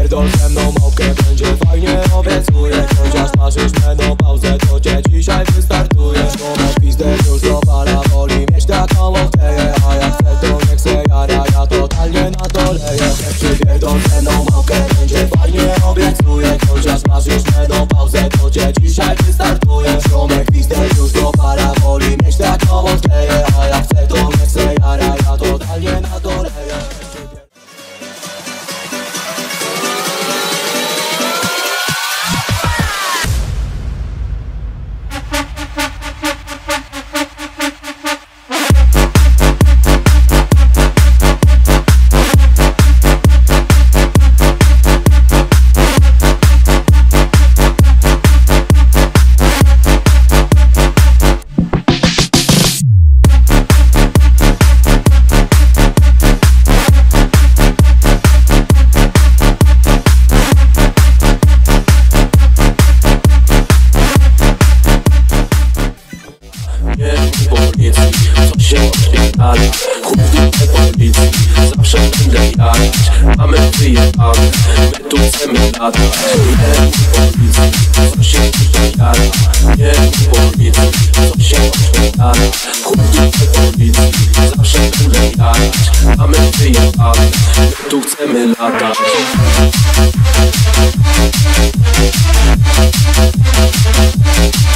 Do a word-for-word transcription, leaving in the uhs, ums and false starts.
Pierdol ze mną małpkę, będzie fajnie, obiecuję. Chociaż masz już menopauzę, to cię dzisiaj wystartuje. Szkoda pizdę już do para, woli mieć taką ochteję. A jak chcę to nie chcę jara, ja totalnie na to leję. Przypierdol ze mną małpkę, będzie fajnie, obiecuję. Chociaż masz już menopauzę, to cię dzisiaj wystartuje. Szkoda pizdę już do para, woli mieć taką ochteję. A jak chcę to nie chcę jara, ja totalnie na to leję. We'll be right back.